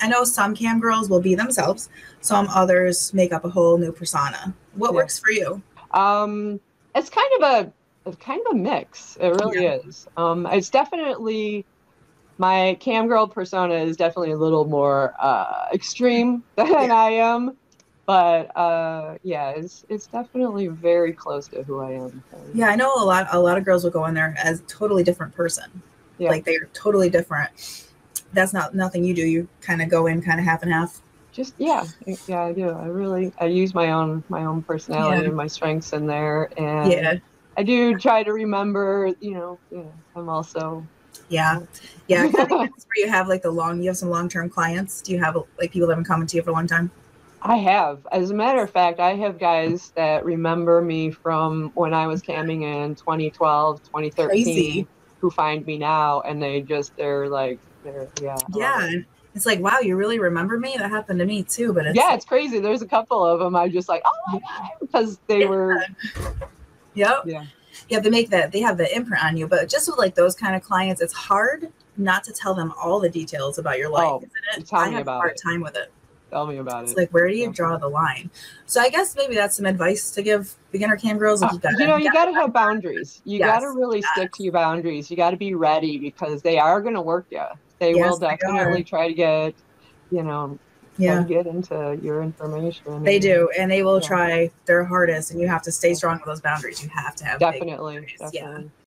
I know some cam girls will be themselves. Some others make up a whole new persona. What works for you? It's kind of a mix. It really is. It's definitely, my cam girl persona is definitely a little more extreme than I am. But yeah, it's definitely very close to who I am. Yeah, I know a lot of girls will go in there as a totally different person. Yeah. Like they are totally different. That's nothing you do. You kind of go in kind of half and half. Just yeah, I do. I use my own personality and my strengths in there, and I do try to remember. I'm also. Yeah. That's where you have like you have some long-term clients. Do you have like people that have been coming to you for a long time? I have. As a matter of fact, I have guys that remember me from when I was camming in 2012, 2013, Crazy. Who find me now, and they're like, yeah. It's like, wow, you really remember me? That happened to me too, but it's it's crazy. There's a couple of them I just like, oh my God, because they were. Yep. Yeah. You have to make that, they have the imprint on you, but just with like those kind of clients, it's hard not to tell them all the details about your life, isn't it? I have a hard time with it. Tell me about it. It's like, where do you draw the line? So I guess maybe that's some advice to give beginner cam girls. You got to have boundaries. You got to really stick to your boundaries. You got to be ready because they are going to work you. They will definitely try to get, get into your information. They do. And they will try their hardest. And you have to stay strong with those boundaries. You have to have definitely.